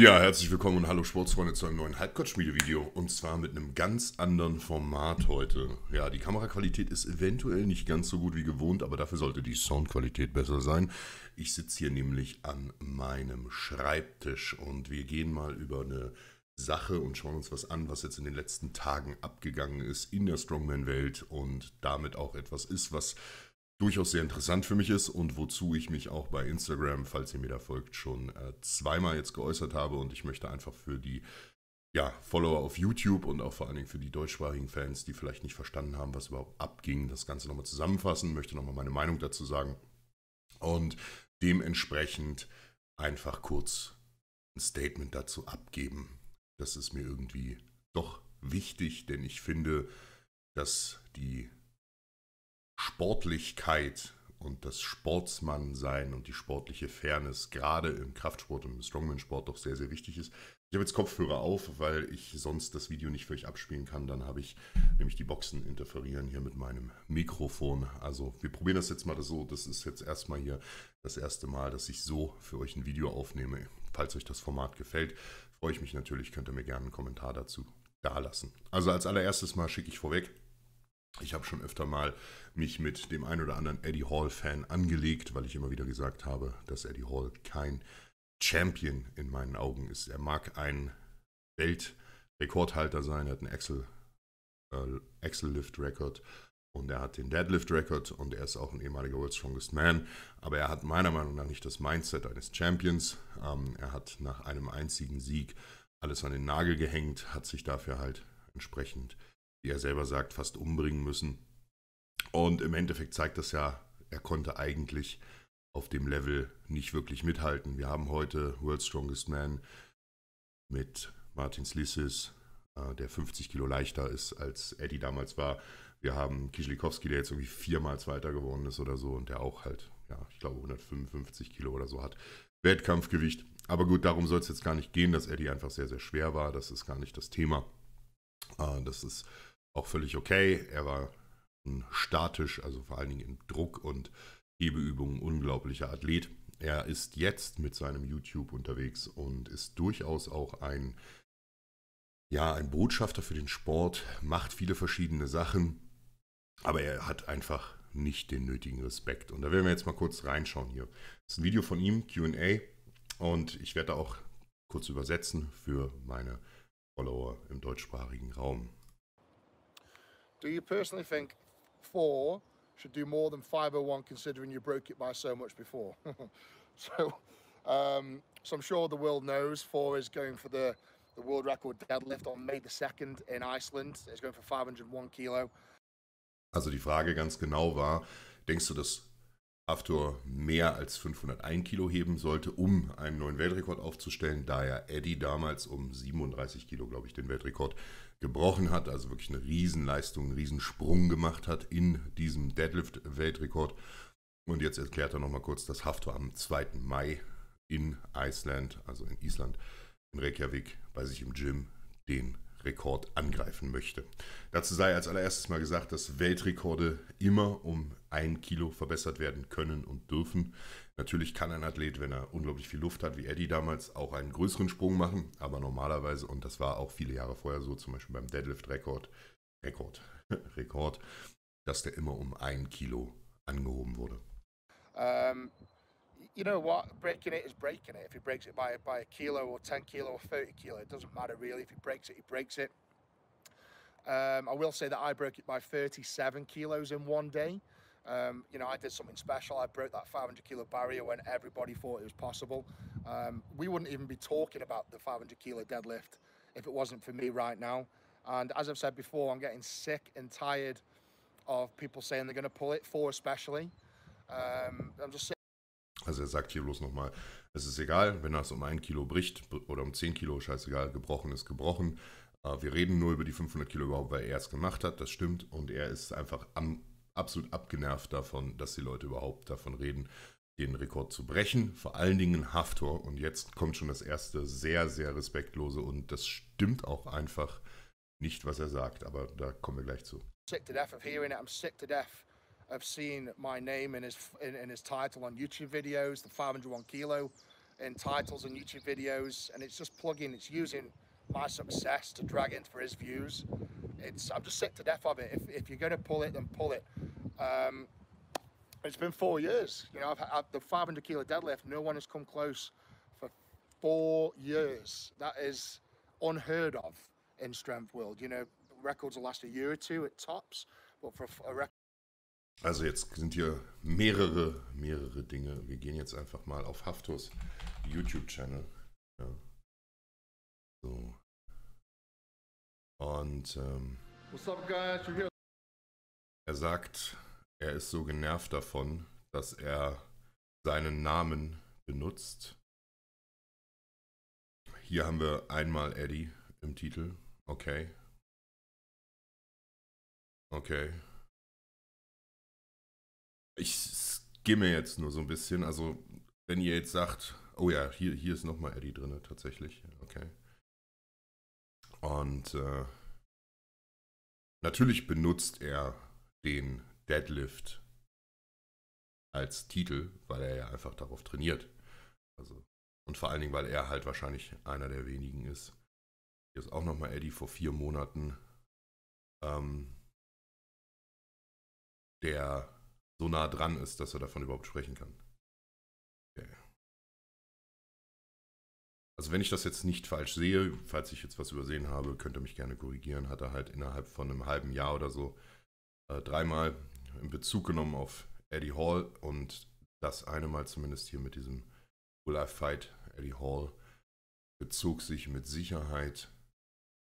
Ja, herzlich willkommen und hallo Sportsfreunde zu einem neuen Halbgott-Schmiede-Video und zwar mit einem ganz anderen Format heute. Ja, die Kameraqualität ist eventuell nicht ganz so gut wie gewohnt, aber dafür sollte die Soundqualität besser sein. Ich sitze hier nämlich an meinem Schreibtisch und wir gehen mal über eine Sache und schauen uns was an, was jetzt in den letzten Tagen abgegangen ist in der Strongman-Welt und damit auch etwas ist, was durchaus sehr interessant für mich ist und wozu ich mich auch bei Instagram, falls ihr mir da folgt, schon zweimal jetzt geäußert habe. Und ich möchte einfach für die Follower auf YouTube und auch vor allen Dingen für die deutschsprachigen Fans, die vielleicht nicht verstanden haben, was überhaupt abging, das Ganze nochmal zusammenfassen. Möchte nochmal meine Meinung dazu sagen und dementsprechend einfach kurz ein Statement dazu abgeben. Das ist mir irgendwie doch wichtig, denn ich finde, dass die Sportlichkeit und das Sportsmannsein und die sportliche Fairness gerade im Kraftsport und im Strongman-Sport doch sehr, sehr wichtig ist. Ich habe jetzt Kopfhörer auf, weil ich sonst das Video nicht für euch abspielen kann. Dann habe ich nämlich die Boxen interferieren hier mit meinem Mikrofon. Also wir probieren das jetzt mal so. Das ist jetzt erstmal hier das erste Mal, dass ich so für euch ein Video aufnehme. Falls euch das Format gefällt, freue ich mich natürlich. Könnt ihr mir gerne einen Kommentar dazu dalassen. Also als allererstes mal schicke ich vorweg, ich habe schon öfter mal mich mit dem einen oder anderen Eddie Hall-Fan angelegt, weil ich immer wieder gesagt habe, dass Eddie Hall kein Champion in meinen Augen ist. Er mag ein Weltrekordhalter sein, er hat einen Excel-Lift-Record und er hat den Deadlift-Record und er ist auch ein ehemaliger World's Strongest Man, aber er hat meiner Meinung nach nicht das Mindset eines Champions. Er hat nach einem einzigen Sieg alles an den Nagel gehängt, hat sich dafür halt entsprechend, wie er selber sagt, fast umbringen müssen. Und im Endeffekt zeigt das ja, er konnte eigentlich auf dem Level nicht wirklich mithalten. Wir haben heute World's Strongest Man mit Martins Lissis, der 50 Kilo leichter ist, als Eddie damals war. Wir haben Kischlikowski, der jetzt irgendwie viermal Zweiter geworden ist oder so und der auch halt, ja, ich glaube 155 Kilo oder so hat. Wettkampfgewicht. Aber gut, darum soll es jetzt gar nicht gehen, dass Eddie einfach sehr, sehr schwer war. Das ist gar nicht das Thema. Das ist auch völlig okay. Er war statisch, also vor allen Dingen im Druck und Hebeübungen unglaublicher Athlet. Er ist jetzt mit seinem YouTube unterwegs und ist durchaus auch ein Botschafter für den Sport, macht viele verschiedene Sachen, aber er hat einfach nicht den nötigen Respekt. Und da werden wir jetzt mal kurz reinschauen hier. Das ist ein Video von ihm, Q&A, und ich werde da auch kurz übersetzen für meine Follower im deutschsprachigen Raum. Do you personally think 4 should do more than 501, considering you broke it by so much before? So I'm sure the world knows 4 is going for the world record deadlift on May the 2nd in Iceland. It's going for 501 kilo. Also die Frage ganz genau war, denkst du, dass Hafthor mehr als 501 Kilo heben sollte, um einen neuen Weltrekord aufzustellen, da ja Eddie damals um 37 Kilo, glaube ich, den Weltrekord gebrochen hat, also wirklich eine Riesenleistung, einen Riesensprung gemacht hat in diesem Deadlift-Weltrekord. Und jetzt erklärt er nochmal kurz, dass Hafthor am 2. Mai in Island, also in Island, in Reykjavik, bei sich im Gym den Rekord angreifen möchte. Dazu sei als allererstes mal gesagt, dass Weltrekorde immer um 1 Kilo verbessert werden können und dürfen. Natürlich kann ein Athlet, wenn er unglaublich viel Luft hat, wie Eddie damals, auch einen größeren Sprung machen, aber normalerweise, und das war auch viele Jahre vorher so, zum Beispiel beim Deadlift-Rekord, dass der immer um 1 Kilo angehoben wurde. You know what, breaking it is breaking it. If he breaks it by a kilo or 10 kilo or 30 kilo, it doesn't matter really. If he breaks it, he breaks it. I will say that I broke it by 37 kilos in one day. You know, I did something special. I broke that 500 kilo barrier when everybody thought it was possible. We wouldn't even be talking about the 500 kilo deadlift if it wasn't for me right now. And as I've said before, I'm getting sick and tired of people saying they're going to pull it, 4 especially. I'm just saying. Also er sagt hier bloß nochmal, es ist egal, wenn er es um 1 Kilo bricht oder um 10 Kilo, scheißegal, gebrochen ist gebrochen. Wir reden nur über die 500 Kilo überhaupt, weil er es gemacht hat, das stimmt. Und er ist einfach absolut abgenervt davon, dass die Leute überhaupt davon reden, den Rekord zu brechen. Vor allen Dingen Hafthor. Und jetzt kommt schon das erste sehr, sehr respektlose und das stimmt auch einfach nicht, was er sagt. Aber da kommen wir gleich zu. Sick to death of hearing it, I'm sick to death. I've seen my name and his title on YouTube videos. The 501 kilo in titles and YouTube videos, and it's just plugging, it's using my success to drag in for his views. I'm just sick to death of it. If you're going to pull it, then pull it. It's been 4 years. You know, I've had the 500 kilo deadlift. No one has come close for 4 years. That is unheard of in strength world. You know, records will last a year or two at tops, but for a record. Also jetzt sind hier mehrere Dinge. Wir gehen jetzt einfach mal auf Hafthors YouTube-Channel. Ja. So. Und what's up, guys? Er sagt, er ist so genervt davon, dass er seinen Namen benutzt. Hier haben wir einmal Eddie im Titel. Okay. Okay. Ich skimme jetzt nur so ein bisschen. Also, wenn ihr jetzt sagt, oh ja, hier ist nochmal Eddie drin, tatsächlich. Okay. Und natürlich benutzt er den Deadlift als Titel, weil er ja einfach darauf trainiert. Also, und vor allen Dingen, weil er halt wahrscheinlich einer der wenigen ist. Hier ist auch nochmal Eddie vor 4 Monaten, der so nah dran ist, dass er davon überhaupt sprechen kann. Okay. Also wenn ich das jetzt nicht falsch sehe, falls ich jetzt was übersehen habe, könnt ihr mich gerne korrigieren, hat er halt innerhalb von einem halben Jahr oder so dreimal in Bezug genommen auf Eddie Hall, und das eine Mal zumindest hier mit diesem Will I Fight Eddie Hall bezog sich mit Sicherheit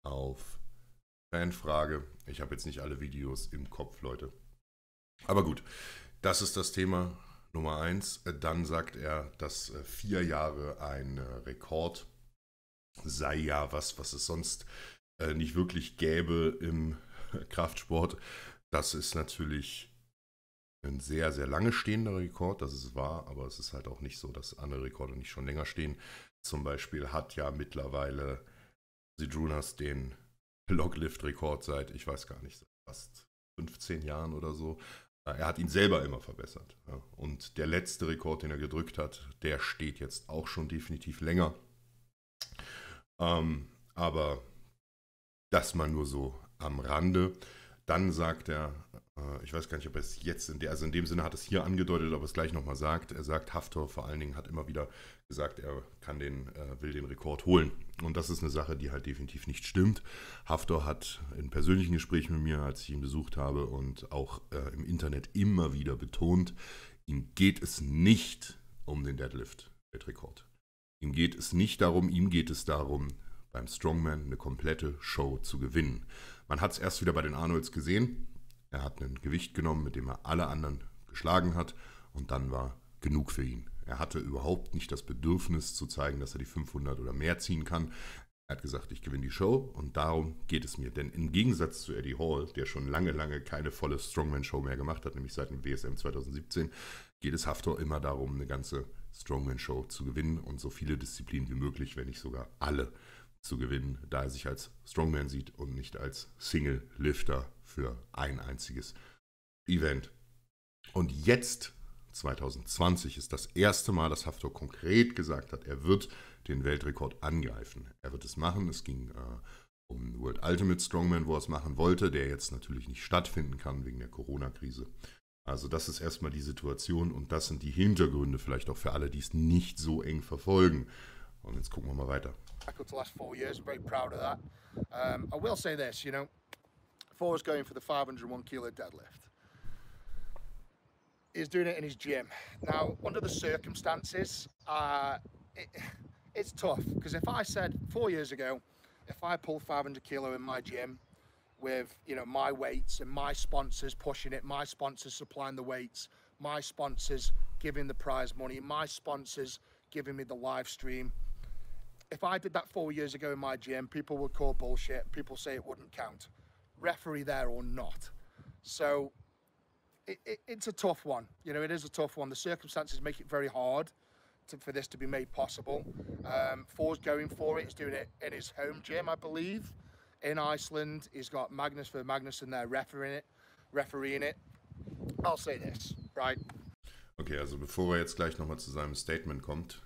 auf Fanfrage. Ich habe jetzt nicht alle Videos im Kopf, Leute. Aber gut, das ist das Thema Nummer 1. Dann sagt er, dass 4 Jahre ein Rekord sei, ja was es sonst nicht wirklich gäbe im Kraftsport. Das ist natürlich ein sehr, sehr lange stehender Rekord, das ist wahr, aber es ist halt auch nicht so, dass andere Rekorde nicht schon länger stehen. Zum Beispiel hat ja mittlerweile Žydrūnas den Log-Lift-Rekord seit, ich weiß gar nicht, fast 15 Jahren oder so. Er hat ihn selber immer verbessert. Ja. Und der letzte Rekord, den er gedrückt hat, der steht jetzt auch schon definitiv länger. Aber das mal nur so am Rande. Dann sagt er, ich weiß gar nicht, ob er es jetzt, also in dem Sinne hat es hier angedeutet, ob er es gleich nochmal sagt. Er sagt, Hafthor vor allen Dingen hat immer wieder gesagt, er kann will den Rekord holen. Und das ist eine Sache, die halt definitiv nicht stimmt. Hafthor hat in persönlichen Gesprächen mit mir, als ich ihn besucht habe, und auch im Internet immer wieder betont, ihm geht es nicht um den Deadlift-Weltrekord. Ihm geht es nicht darum, ihm geht es darum, beim Strongman eine komplette Show zu gewinnen. Man hat es erst wieder bei den Arnolds gesehen. Er hat ein Gewicht genommen, mit dem er alle anderen geschlagen hat, und dann war genug für ihn. Er hatte überhaupt nicht das Bedürfnis zu zeigen, dass er die 500 oder mehr ziehen kann. Er hat gesagt, ich gewinne die Show, und darum geht es mir. Denn im Gegensatz zu Eddie Hall, der schon lange, lange keine volle Strongman-Show mehr gemacht hat, nämlich seit dem WSM 2017, geht es Hafthor immer darum, eine ganze Strongman-Show zu gewinnen und so viele Disziplinen wie möglich, wenn nicht sogar alle, zu gewinnen, da er sich als Strongman sieht und nicht als Single-Lifter für ein einziges Event. Und jetzt, 2020, ist das erste Mal, dass Hafthor konkret gesagt hat, er wird den Weltrekord angreifen. Er wird es machen. Es ging um World Ultimate Strongman, wo er es machen wollte, der jetzt natürlich nicht stattfinden kann wegen der Corona-Krise. Also das ist erstmal die Situation, und das sind die Hintergründe vielleicht auch für alle, die es nicht so eng verfolgen. Und jetzt gucken wir mal weiter. Record to last 4 years. I'm very proud of that. I will say this, you know, Thor's going for the 501 kilo deadlift. He's doing it in his gym. Now, under the circumstances, it's tough, because if I said 4 years ago, if I pull 500 kilo in my gym with, you know, my weights and my sponsors pushing it, my sponsors supplying the weights, my sponsors giving the prize money, my sponsors giving me the live stream. If I did that 4 years ago in my gym, people would call bullshit. People say it wouldn't count. Referee there or not. So it's a tough one. You know, it is a tough one. The circumstances make it very hard for this to be made possible. Thor's going for it. He's doing it in his home gym, I believe, in Iceland. He's got Magnus Ver Magnusson there refereeing it. I'll say this, right? Okay, also bevor er jetzt gleich nochmal zu seinem Statement kommt,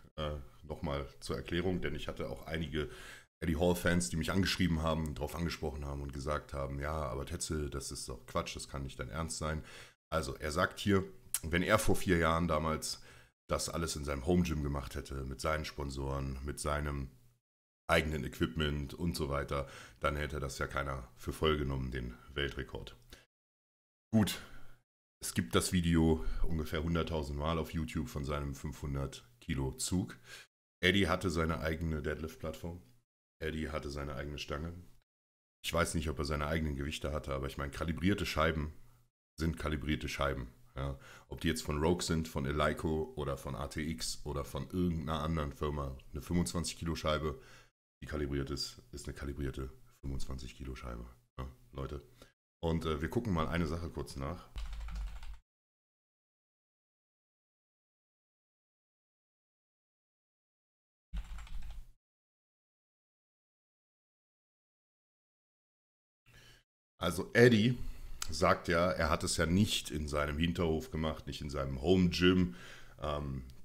nochmal zur Erklärung, denn ich hatte auch einige Eddie Hall-Fans, die mich angeschrieben haben, darauf angesprochen haben und gesagt haben, ja, aber Tetzel, das ist doch Quatsch, das kann nicht dein Ernst sein. Also er sagt hier, wenn er vor 4 Jahren damals das alles in seinem Home-Gym gemacht hätte, mit seinen Sponsoren, mit seinem eigenen Equipment und so weiter, dann hätte das ja keiner für voll genommen, den Weltrekord. Gut, es gibt das Video ungefähr 100.000 Mal auf YouTube von seinem 500-Kilo-Zug. Eddie hatte seine eigene Deadlift-Plattform. Eddie hatte seine eigene Stange. Ich weiß nicht, ob er seine eigenen Gewichte hatte, aber ich meine, kalibrierte Scheiben sind kalibrierte Scheiben. Ja. Ob die jetzt von Rogue sind, von Eleiko oder von ATX oder von irgendeiner anderen Firma. Eine 25-Kilo-Scheibe, die kalibriert ist, ist eine kalibrierte 25-Kilo-Scheibe. Ja, Leute. Und wir gucken mal eine Sache kurz nach. Also Eddie sagt ja, er hat es ja nicht in seinem Hinterhof gemacht, nicht in seinem Home Gym.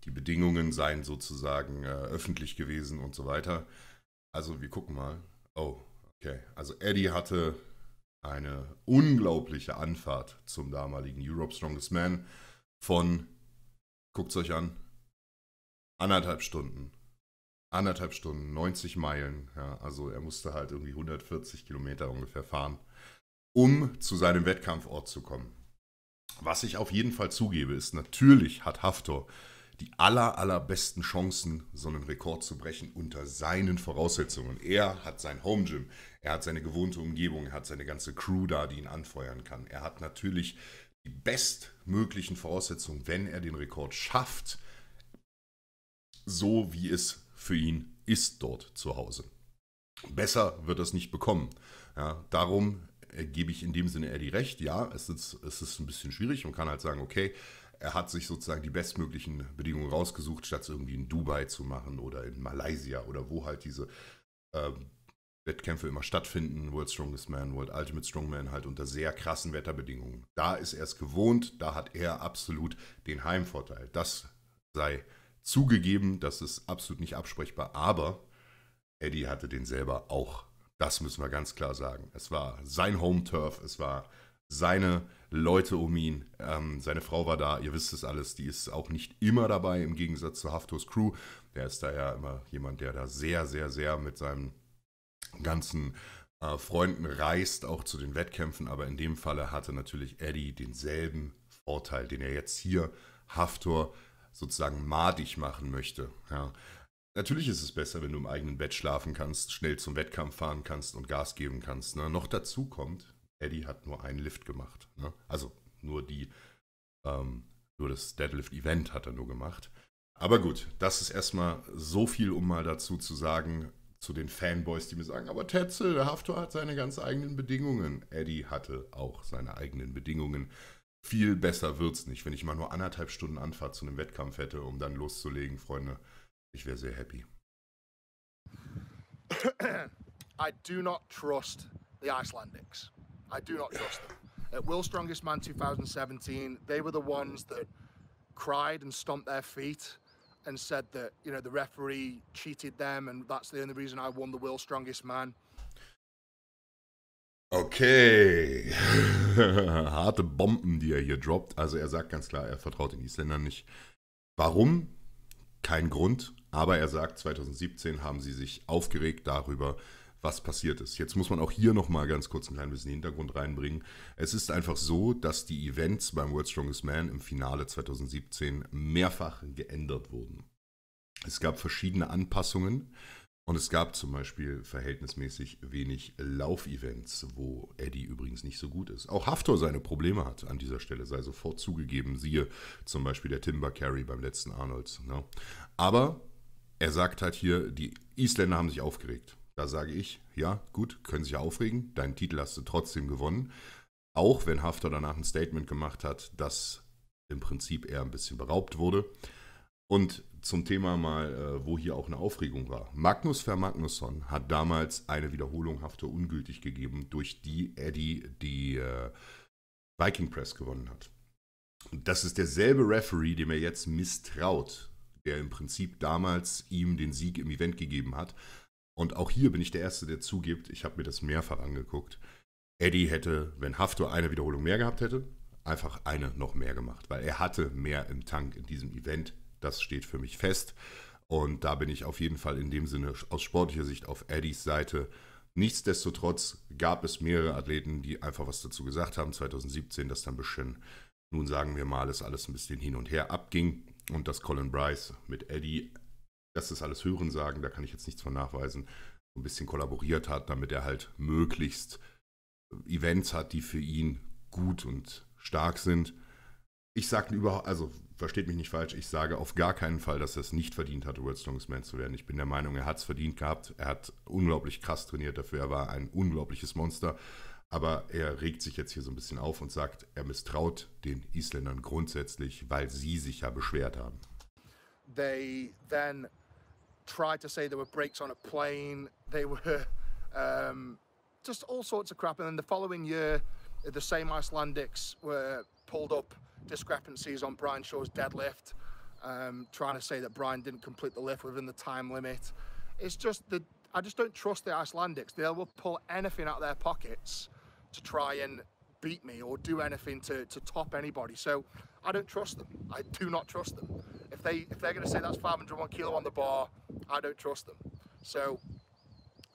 Die Bedingungen seien sozusagen öffentlich gewesen und so weiter. Also wir gucken mal. Oh, okay. Also Eddie hatte eine unglaubliche Anfahrt zum damaligen World's Strongest Man von, guckt's euch an, 1,5 Stunden. 1,5 Stunden, 90 Meilen. Ja, also er musste halt irgendwie 140 Kilometer ungefähr fahren, um zu seinem Wettkampfort zu kommen. Was ich auf jeden Fall zugebe, ist, natürlich hat Hafthor die allerbesten Chancen, so einen Rekord zu brechen unter seinen Voraussetzungen. Er hat sein Home Gym, er hat seine gewohnte Umgebung, er hat seine ganze Crew da, die ihn anfeuern kann. Er hat natürlich die bestmöglichen Voraussetzungen, wenn er den Rekord schafft, so wie es für ihn ist dort zu Hause. Besser wird er es nicht bekommen. Ja, darum gebe ich in dem Sinne Eddie recht, ja, es ist ein bisschen schwierig. Man kann halt sagen, okay, er hat sich sozusagen die bestmöglichen Bedingungen rausgesucht, statt es irgendwie in Dubai zu machen oder in Malaysia oder wo halt diese Wettkämpfe immer stattfinden, World's Strongest Man, World Ultimate Strongman, halt unter sehr krassen Wetterbedingungen. Da ist er es gewohnt, da hat er absolut den Heimvorteil. Das sei zugegeben, das ist absolut nicht absprechbar, aber Eddie hatte den selber auch. Das müssen wir ganz klar sagen. Es war sein Home-Turf, es war seine Leute um ihn, seine Frau war da, ihr wisst es alles, die ist auch nicht immer dabei, im Gegensatz zu Hafthors Crew. Der ist da ja immer jemand, der da sehr mit seinen ganzen Freunden reist, auch zu den Wettkämpfen, aber in dem Falle hatte natürlich Eddie denselben Vorteil, den er jetzt hier Hafthor sozusagen madig machen möchte. Ja. Natürlich ist es besser, wenn du im eigenen Bett schlafen kannst, schnell zum Wettkampf fahren kannst und Gas geben kannst. Ne? Noch dazu kommt, Eddie hat nur einen Lift gemacht. Ne? Also nur das Deadlift-Event hat er nur gemacht. Aber gut, das ist erstmal so viel, um mal dazu zu sagen, zu den Fanboys, die mir sagen, aber Tetzel, der Hafthor hat seine ganz eigenen Bedingungen. Eddie hatte auch seine eigenen Bedingungen. Viel besser wird's nicht, wenn ich mal nur 1,5 Stunden Anfahrt zu einem Wettkampf hätte, um dann loszulegen, Freunde. Ich wäre sehr happy. I do not trust the Icelandics. I do not trust them. At World's Strongest Man 2017, they were the ones that cried and stomped their feet and said that, you know, the referee cheated them and that's the only reason I won the World's Strongest Man. Okay, harte Bomben, die er hier droppt. Also er sagt ganz klar, er vertraut den Isländern nicht. Warum? Kein Grund, aber er sagt, 2017 haben sie sich aufgeregt darüber, was passiert ist. Jetzt muss man auch hier nochmal ganz kurz ein klein bisschen Hintergrund reinbringen. Es ist einfach so, dass die Events beim World's Strongest Man im Finale 2017 mehrfach geändert wurden. Es gab verschiedene Anpassungen. Und es gab zum Beispiel verhältnismäßig wenig Laufevents, wo Eddie übrigens nicht so gut ist. Auch Hafthor seine Probleme hat an dieser Stelle, sei sofort zugegeben. Siehe zum Beispiel der Timber Carry beim letzten Arnolds. Ne? Aber er sagt halt hier, die Isländer haben sich aufgeregt. Da sage ich, ja gut, können sich ja aufregen. Deinen Titel hast du trotzdem gewonnen. Auch wenn Hafthor danach ein Statement gemacht hat, dass im Prinzip er ein bisschen beraubt wurde. Und zum Thema mal, wo hier auch eine Aufregung war. Magnus Ver Magnusson hat damals eine Wiederholung Hafthor ungültig gegeben, durch die Eddie die Viking Press gewonnen hat. Und das ist derselbe Referee, dem er jetzt misstraut, der im Prinzip damals ihm den Sieg im Event gegeben hat. Und auch hier bin ich der Erste, der zugibt, ich habe mir das mehrfach angeguckt. Eddie hätte, wenn Hafthor eine Wiederholung mehr gehabt hätte, einfach eine noch mehr gemacht, weil er hatte mehr im Tank in diesem Event. Das steht für mich fest. Und da bin ich auf jeden Fall in dem Sinne aus sportlicher Sicht auf Eddies Seite. Nichtsdestotrotz gab es mehrere Athleten, die einfach was dazu gesagt haben, 2017, dass dann ein bisschen, nun sagen wir mal, es alles ein bisschen hin und her abging. Und dass Colin Bryce mit Eddie, das ist alles Hörensagen, da kann ich jetzt nichts von nachweisen, ein bisschen kollaboriert hat, damit er halt möglichst Events hat, die für ihn gut und stark sind. Ich sage überhaupt, also versteht mich nicht falsch, ich sage auf gar keinen Fall, dass er es nicht verdient hatte, World's Strongest Man zu werden. Ich bin der Meinung, er hat es verdient gehabt. Er hat unglaublich krass trainiert dafür. Er war ein unglaubliches Monster. Aber er regt sich jetzt hier so ein bisschen auf und sagt, er misstraut den Isländern grundsätzlich, weil sie sich ja beschwert haben. They then tried to say there were breaks on a plane. They were just all sorts of crap. And then the following year, the same Icelandics were pulled up. Discrepancies on Brian Shaw's deadlift, trying to say that Brian didn't complete the lift within the time limit. It's just that I just don't trust the Icelandics. They will pull anything out of their pockets to try and beat me or do anything to top anybody. So I don't trust them. I do not trust them. If they're going to say that's 501 kilo on the bar, I don't trust them. So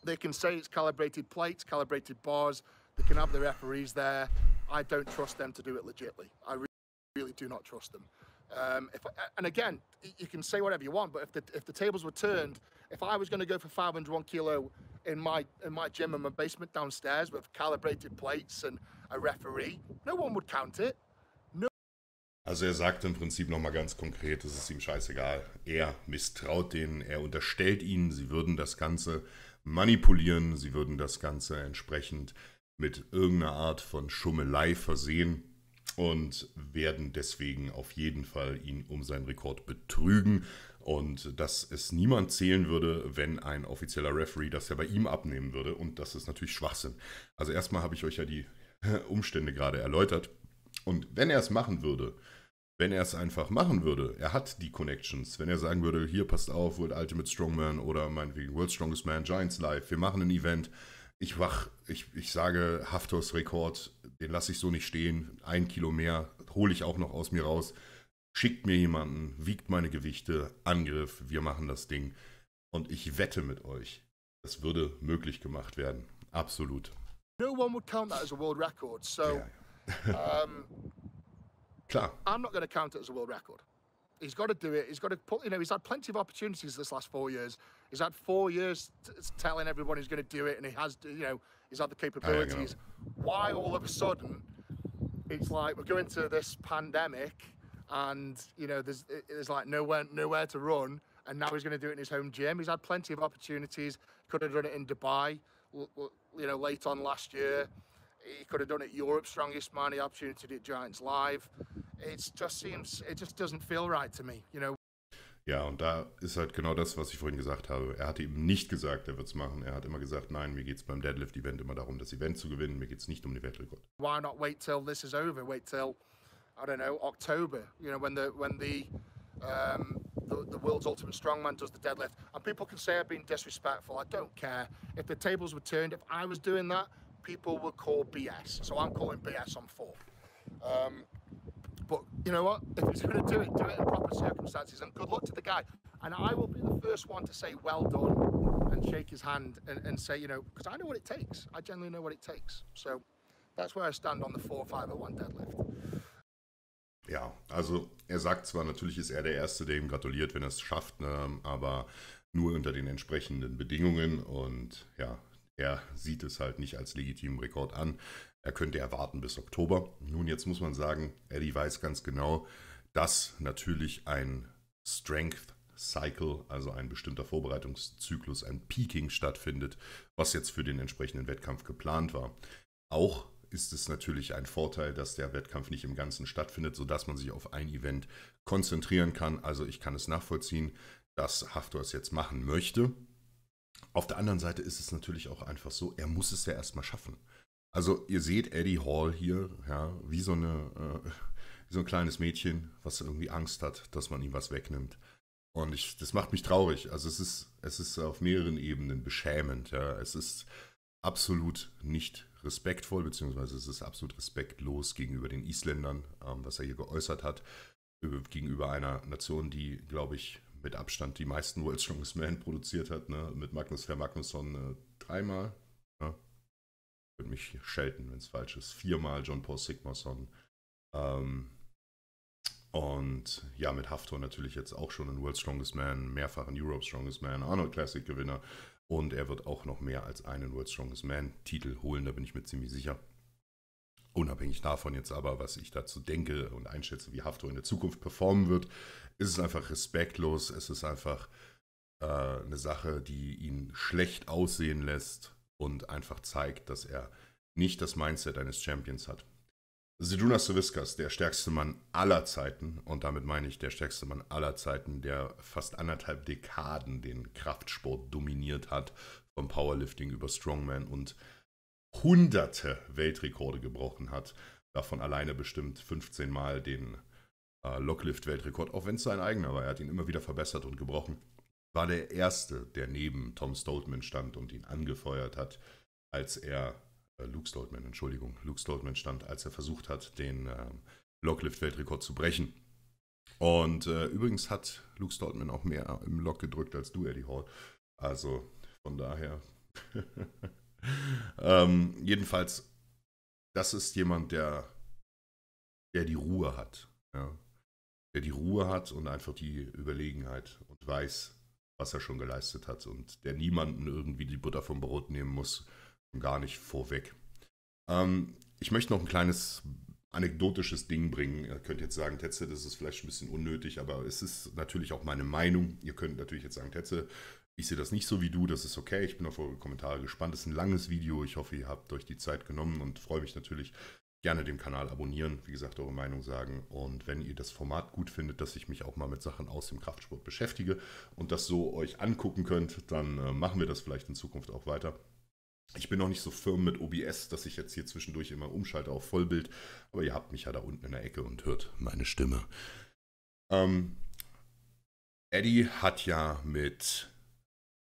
they can say it's calibrated plates, calibrated bars. They can have the referees there. I don't trust them to do it legitimately. I really do not trust them. And again, you can say whatever you want, but if the tables were turned, if I was going to go for 501 kilo in my gym in my basement downstairs with calibrated plates and a referee, no one would count it. No. Also er sagt im Prinzip nochmal ganz konkret, es ist ihm scheißegal. Er misstraut denen, er unterstellt ihnen, sie würden das Ganze manipulieren, sie würden das Ganze entsprechend mit irgendeiner Art von Schummelei versehen. Und werden deswegen auf jeden Fall ihn um seinen Rekord betrügen. Und dass es niemand zählen würde, wenn ein offizieller Referee das ja bei ihm abnehmen würde. Und das ist natürlich Schwachsinn. Also erstmal habe ich euch ja die Umstände gerade erläutert. Und wenn er es machen würde, wenn er es einfach machen würde, er hat die Connections. Wenn er sagen würde, hier passt auf, World Ultimate Strongman oder meinetwegen World's Strongest Man, Giants Live, wir machen ein Event. Ich sage, Hafthors Rekord, den lasse ich so nicht stehen. 1 Kilo mehr hole ich auch noch aus mir raus. Schickt mir jemanden, wiegt meine Gewichte, Angriff, wir machen das Ding. Und ich wette mit euch, das würde möglich gemacht werden. Absolut. No one would count that as a world record. So, ja. Klar. I'm not going to count it as a world record. He's got to do it. He's got to put, you know, he's had plenty of opportunities this last 4 years. He's had 4 years telling everyone he's going to do it, and he has, you know, he's had the capabilities. Why all of a sudden it's like we're going to this pandemic, and you know, there's like nowhere to run, and now he's going to do it in his home gym. He's had plenty of opportunities. Could have done it in Dubai, you know, late on last year. He could have done it Europe's Strongest Man. He had opportunity to do it Giants Live. It just doesn't feel right to me, you know. Ja, und da ist halt genau das, was ich vorhin gesagt habe. Er hatte eben nicht gesagt, er wird es machen. Er hat immer gesagt, nein, mir geht es beim Deadlift-Event immer darum, das Event zu gewinnen. Mir geht es nicht um den Weltrekord. Why not wait till this is over? Wait till, I don't know, October. You know, when the World's Ultimate Strongman does the deadlift. And people can say I've been disrespectful. I don't care. If the tables were turned, if I was doing that, people would call BS. So I'm calling BS on 4. But you know what? If he's going to do it in proper circumstances. And good luck to the guy. And I will be the first one to say, well done, and shake his hand and say, you know, because I know what it takes. I generally know what it takes. So that's where I stand on the 4-5-1 deadlift. Ja, also er sagt zwar, natürlich ist er der Erste, der ihm gratuliert, wenn er es schafft, ne? Aber nur unter den entsprechenden Bedingungen. Und ja, er sieht es halt nicht als legitimen Rekord an. Er könnte erwarten bis Oktober. Nun, jetzt muss man sagen, Eddie weiß ganz genau, dass natürlich ein Strength Cycle, also ein bestimmter Vorbereitungszyklus, ein Peaking stattfindet, was jetzt für den entsprechenden Wettkampf geplant war. Auch ist es natürlich ein Vorteil, dass der Wettkampf nicht im Ganzen stattfindet, sodass man sich auf ein Event konzentrieren kann. Also ich kann es nachvollziehen, dass Hafthor es jetzt machen möchte. Auf der anderen Seite ist es natürlich auch einfach so, er muss es ja erstmal schaffen. Also ihr seht Eddie Hall hier, ja, wie so ein kleines Mädchen, was irgendwie Angst hat, dass man ihm was wegnimmt. Und das macht mich traurig. Also es ist auf mehreren Ebenen beschämend. Ja. Es ist absolut nicht respektvoll, beziehungsweise es ist absolut respektlos gegenüber den Isländern, was er hier geäußert hat, gegenüber einer Nation, die, glaube ich, mit Abstand die meisten World's Strongest Man produziert hat, ne? Mit Magnus Ver Magnusson dreimal. Ne? Würde mich schelten, wenn es falsch ist. Viermal John Paul Sigmarsson. Und ja, mit Hafthor natürlich jetzt auch schon ein World's Strongest Man, mehrfach ein Europe's Strongest Man, Arnold Classic Gewinner. Und er wird auch noch mehr als einen World's Strongest Man Titel holen, da bin ich mir ziemlich sicher. Unabhängig davon jetzt aber, was ich dazu denke und einschätze, wie Hafthor in der Zukunft performen wird, ist es einfach respektlos. Es ist einfach eine Sache, die ihn schlecht aussehen lässt und einfach zeigt, dass er nicht das Mindset eines Champions hat. Žydrūnas Savickas, der stärkste Mann aller Zeiten, und damit meine ich der stärkste Mann aller Zeiten, der fast anderthalb Dekaden den Kraftsport dominiert hat, vom Powerlifting über Strongman, und hunderte Weltrekorde gebrochen hat, davon alleine bestimmt 15 Mal den Locklift-Weltrekord, auch wenn es sein eigener war, er hat ihn immer wieder verbessert und gebrochen, war der Erste, der neben Tom Stoltman stand und ihn angefeuert hat, als er Luke Stoltman stand, als er versucht hat, den Locklift-Weltrekord zu brechen. Und übrigens hat Luke Stoltman auch mehr im Lock gedrückt als du, Eddie Hall. Also von daher. Jedenfalls, das ist jemand, der die Ruhe hat. Ja? Der die Ruhe hat und einfach die Überlegenheit und weiß, was er schon geleistet hat. Und der niemanden irgendwie die Butter vom Brot nehmen muss, gar nicht vorweg. Ich möchte noch ein kleines anekdotisches Ding bringen. Ihr könnt jetzt sagen, Tetzel, das ist vielleicht ein bisschen unnötig, aber es ist natürlich auch meine Meinung. Ihr könnt natürlich jetzt sagen, Tetzel, ich sehe das nicht so wie du, das ist okay. Ich bin auf eure Kommentare gespannt. Es ist ein langes Video. Ich hoffe, ihr habt euch die Zeit genommen und freue mich natürlich. Gerne den Kanal abonnieren, wie gesagt, eure Meinung sagen. Und wenn ihr das Format gut findet, dass ich mich auch mal mit Sachen aus dem Kraftsport beschäftige und das so euch angucken könnt, dann machen wir das vielleicht in Zukunft auch weiter. Ich bin noch nicht so firm mit OBS, dass ich jetzt hier zwischendurch immer umschalte auf Vollbild, aber ihr habt mich ja da unten in der Ecke und hört meine Stimme. Eddie hat ja mit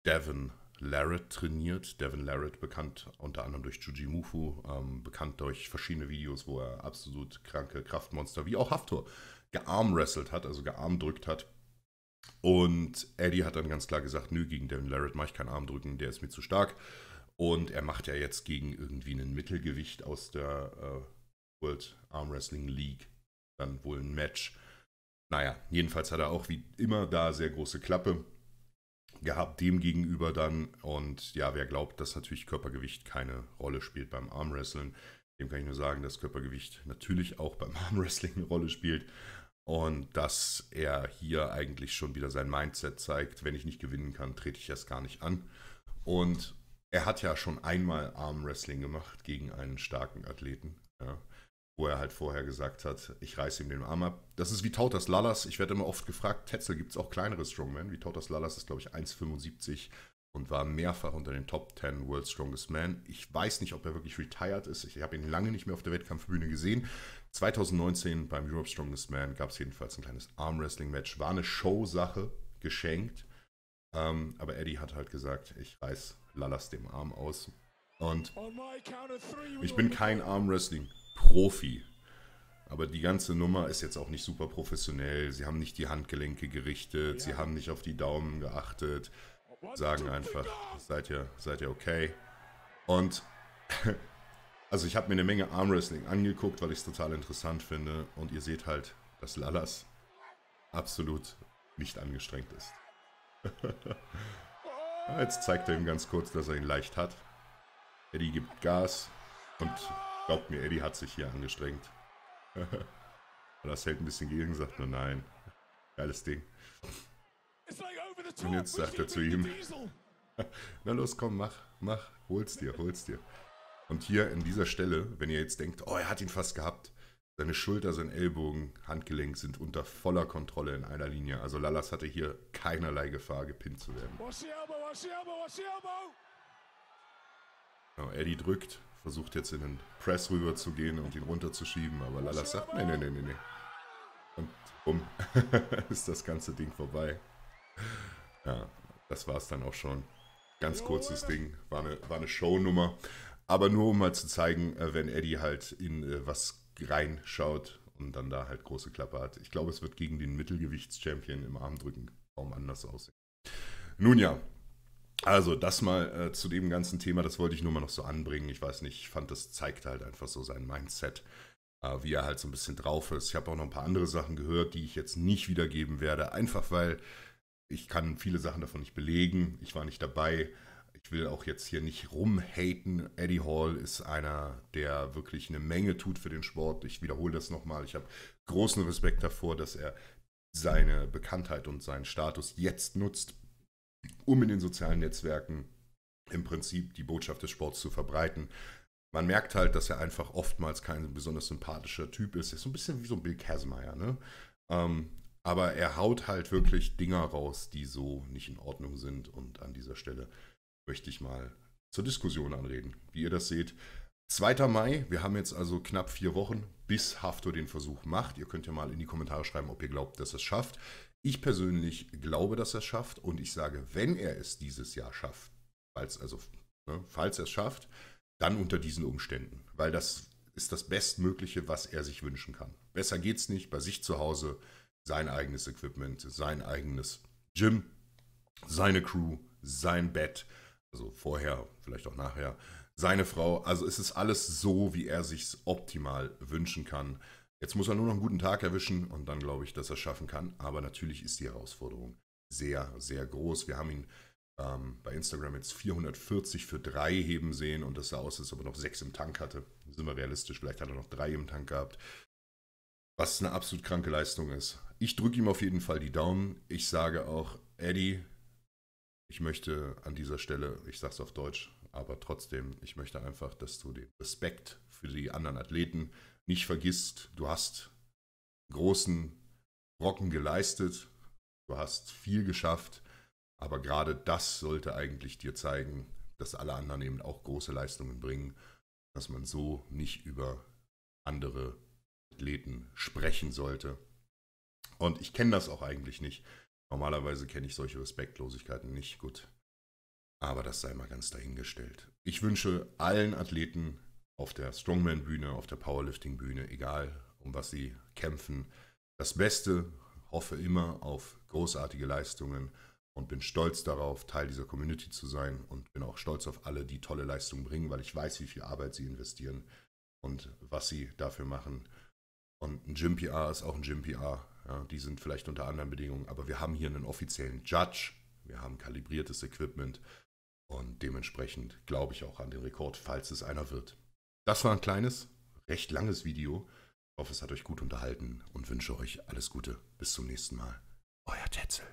Devon Larratt trainiert. Devon Larratt, bekannt unter anderem durch Jujimufu, bekannt durch verschiedene Videos, wo er absolut kranke Kraftmonster, wie auch Hafthor, gearmwrestelt hat, also gearmdrückt hat. Und Eddie hat dann ganz klar gesagt, nö, gegen Devon Larratt mache ich keinen Armdrücken, der ist mir zu stark. Und er macht ja jetzt gegen irgendwie ein Mittelgewicht aus der World Arm Wrestling League dann wohl ein Match. Naja, jedenfalls hat er auch wie immer da sehr große Klappe gehabt dem gegenüber dann. Und ja, wer glaubt, dass natürlich Körpergewicht keine Rolle spielt beim Armwrestling, dem kann ich nur sagen, dass Körpergewicht natürlich auch beim Armwrestling eine Rolle spielt. Und dass er hier eigentlich schon wieder sein Mindset zeigt, wenn ich nicht gewinnen kann, trete ich das gar nicht an. Und er hat ja schon einmal Armwrestling gemacht gegen einen starken Athleten, ja, wo er halt vorher gesagt hat, ich reiße ihm den Arm ab. Das ist wie Tautas Lalas. Ich werde immer oft gefragt, Tetzel, gibt es auch kleinere Strongmen? Wie Tautas Lalas ist, glaube ich, 1,75 und war mehrfach unter den Top 10 World's Strongest Man. Ich weiß nicht, ob er wirklich retired ist. Ich habe ihn lange nicht mehr auf der Wettkampfbühne gesehen. 2019 beim Europe's Strongest Man gab es jedenfalls ein kleines Armwrestling-Match. War eine Show-Sache, geschenkt. Aber Eddie hat halt gesagt, ich reiß Lalas dem Arm aus. Und ich bin kein Armwrestling-Profi. Aber die ganze Nummer ist jetzt auch nicht super professionell. Sie haben nicht die Handgelenke gerichtet. Sie haben nicht auf die Daumen geachtet. Sagen einfach, seid ihr okay? Und also ich habe mir eine Menge Armwrestling angeguckt, weil ich es total interessant finde. Und ihr seht halt, dass Lalas absolut nicht angestrengt ist. Jetzt zeigt er ihm ganz kurz, dass er ihn leicht hat. Eddie gibt Gas und glaubt mir, Eddie hat sich hier angestrengt. Das hält ein bisschen gegen, sagt nur nein. Geiles Ding. Und jetzt sagt er zu ihm, na los, komm, mach, hol's dir. Und hier an dieser Stelle, wenn ihr jetzt denkt, oh, er hat ihn fast gehabt, seine Schulter, sein Ellbogen, Handgelenk sind unter voller Kontrolle in einer Linie. Also Lalas hatte hier keinerlei Gefahr, gepinnt zu werden. Genau, Eddie drückt, versucht jetzt in den Press rüber zu gehen und ihn runterzuschieben, aber Lalas sagt, nee. Und bumm, ist das ganze Ding vorbei. Ja, das war es dann auch schon. Ganz kurzes Ding, war eine Shownummer. Aber nur um mal zu zeigen, wenn Eddie halt in was reinschaut und dann da halt große Klappe hat. Ich glaube, es wird gegen den Mittelgewichts-Champion im Armdrücken kaum anders aussehen. Nun ja, also das mal zu dem ganzen Thema, das wollte ich nur mal noch so anbringen. Ich weiß nicht, ich fand, das zeigt halt einfach so sein Mindset, wie er halt so ein bisschen drauf ist. Ich habe auch noch ein paar andere Sachen gehört, die ich jetzt nicht wiedergeben werde, einfach weil ich kann viele Sachen davon nicht belegen. Ich war nicht dabei. Ich will auch jetzt hier nicht rumhaten. Eddie Hall ist einer, der wirklich eine Menge tut für den Sport. Ich wiederhole das nochmal. Ich habe großen Respekt davor, dass er seine Bekanntheit und seinen Status jetzt nutzt, um in den sozialen Netzwerken im Prinzip die Botschaft des Sports zu verbreiten. Man merkt halt, dass er einfach oftmals kein besonders sympathischer Typ ist. Er ist so ein bisschen wie so ein Bill Kazmaier, ne? Aber er haut halt wirklich Dinger raus, die so nicht in Ordnung sind. Und an dieser Stelle möchte ich mal zur Diskussion anreden, wie ihr das seht. 2. Mai, wir haben jetzt also knapp 4 Wochen, bis Hafthor den Versuch macht. Ihr könnt ja mal in die Kommentare schreiben, ob ihr glaubt, dass er es schafft. Ich persönlich glaube, dass er es schafft. Und ich sage, wenn er es dieses Jahr schafft, falls er es schafft, dann unter diesen Umständen. Weil das ist das Bestmögliche, was er sich wünschen kann. Besser geht's nicht, bei sich zu Hause, sein eigenes Equipment, sein eigenes Gym, seine Crew, sein Bett, also vorher, vielleicht auch nachher, seine Frau. Also es ist alles so, wie er sich optimal wünschen kann. Jetzt muss er nur noch einen guten Tag erwischen und dann glaube ich, dass er es schaffen kann. Aber natürlich ist die Herausforderung sehr, sehr groß. Wir haben ihn bei Instagram jetzt 440 für 3 heben sehen und das sah aus, als ob er noch 6 im Tank hatte. Sind wir realistisch, vielleicht hat er noch 3 im Tank gehabt. Was eine absolut kranke Leistung ist. Ich drücke ihm auf jeden Fall die Daumen. Ich sage auch, Eddie, ich möchte an dieser Stelle, ich sage es auf Deutsch, aber trotzdem, ich möchte einfach, dass du den Respekt für die anderen Athleten nicht vergisst. Du hast großen Brocken geleistet, du hast viel geschafft, aber gerade das sollte eigentlich dir zeigen, dass alle anderen eben auch große Leistungen bringen, dass man so nicht über andere Athleten sprechen sollte. Und ich kenne das auch eigentlich nicht. Normalerweise kenne ich solche Respektlosigkeiten nicht gut. Aber das sei mal ganz dahingestellt. Ich wünsche allen Athleten auf der Strongman-Bühne, auf der Powerlifting-Bühne, egal um was sie kämpfen, das Beste, hoffe immer auf großartige Leistungen und bin stolz darauf, Teil dieser Community zu sein und bin auch stolz auf alle, die tolle Leistungen bringen, weil ich weiß, wie viel Arbeit sie investieren und was sie dafür machen. Und ein Gym-PR ist auch ein Gym-PR. Ja, die sind vielleicht unter anderen Bedingungen, aber wir haben hier einen offiziellen Judge, wir haben kalibriertes Equipment und dementsprechend glaube ich auch an den Rekord, falls es einer wird. Das war ein kleines, recht langes Video. Ich hoffe, es hat euch gut unterhalten und wünsche euch alles Gute. Bis zum nächsten Mal. Euer Tetzel.